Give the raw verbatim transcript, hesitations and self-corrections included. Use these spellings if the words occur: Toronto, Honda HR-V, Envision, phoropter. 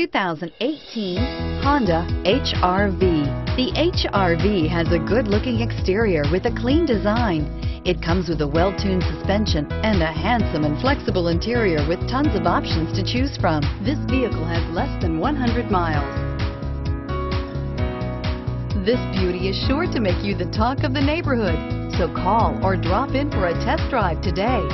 two thousand eighteen Honda H R V. The H R V has a good-looking exterior with a clean design. It comes with a well-tuned suspension and a handsome and flexible interior with tons of options to choose from. This vehicle has less than one hundred miles. This beauty is sure to make you the talk of the neighborhood, so call or drop in for a test drive today.